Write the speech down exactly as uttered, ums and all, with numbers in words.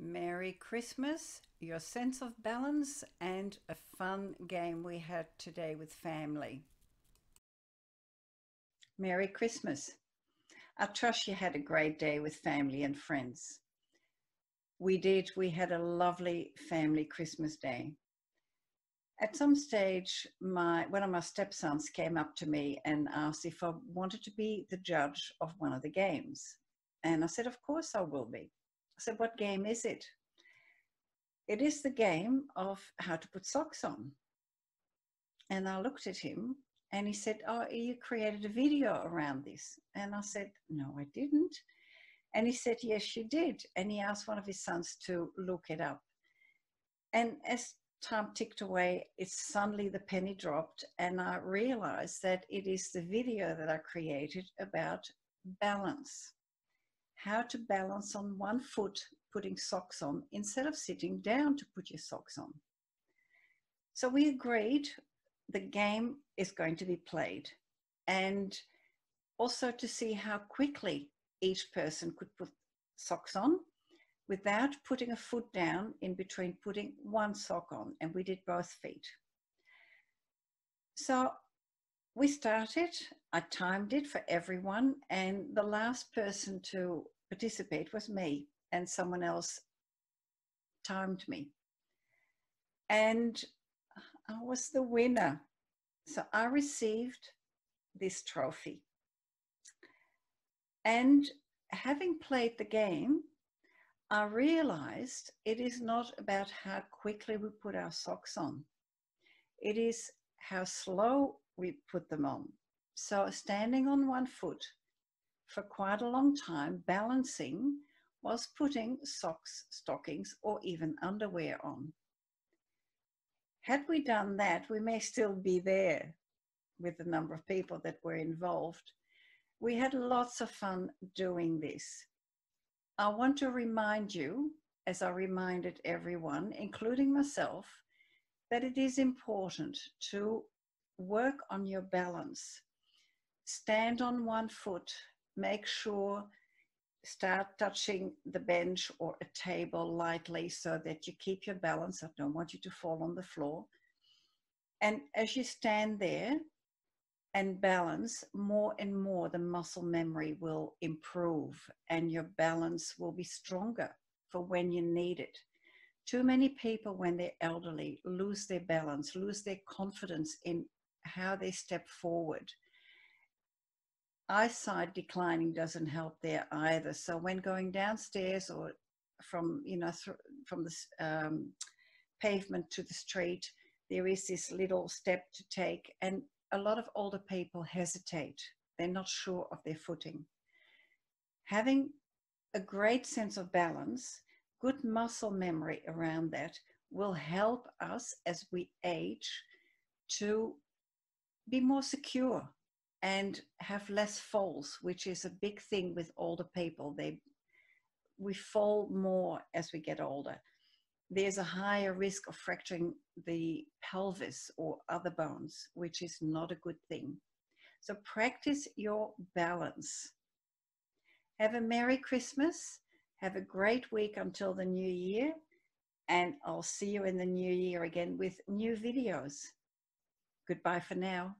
Merry Christmas, your sense of balance, and a fun game we had today with family. Merry Christmas. I trust you had a great day with family and friends. We did. We had a lovely family Christmas day. At some stage, my, one of my stepsons came up to me and asked if I wanted to be the judge of one of the games. And I said, of course I will be. I said, what game is it? It is the game of how to put socks on. And I looked at him and he said, oh, you created a video around this. And I said, no, I didn't. And he said, yes, you did. And he asked one of his sons to look it up. And as time ticked away, it suddenly the penny dropped and I realized that it is the video that I created about balance. How to balance on one foot, putting socks on, instead of sitting down to put your socks on. So we agreed the game is going to be played, and also to see how quickly each person could put socks on without putting a foot down in between putting one sock on, and we did both feet. So we started, I timed it for everyone, and the last person to participate was me, and someone else timed me. And I was the winner. So I received this trophy. And having played the game, I realized it is not about how quickly we put our socks on. It is how slow we put them on. So standing on one foot for quite a long time, balancing, was putting socks, stockings, or even underwear on. Had we done that, we may still be there with the number of people that were involved. We had lots of fun doing this. I want to remind you, as I reminded everyone, including myself, that it is important to work on your balance. Stand on one foot, make sure, start touching the bench or a table lightly so that you keep your balance. I don't want you to fall on the floor. And as you stand there and balance, more and more the muscle memory will improve and your balance will be stronger for when you need it. Too many people, when they're elderly, lose their balance, lose their confidence in how they step forward. Eyesight declining doesn't help there either. So when going downstairs or from, you know, th from the um, pavement to the street, there is this little step to take, and a lot of older people hesitate. They're not sure of their footing. Having a great sense of balance, good muscle memory around that, will help us as we age to be more secure and have less falls, which is a big thing with older people. They, we fall more as we get older. There's a higher risk of fracturing the pelvis or other bones, which is not a good thing. So practice your balance. Have a Merry Christmas. Have a great week until the new year. And I'll see you in the new year again with new videos. Goodbye for now.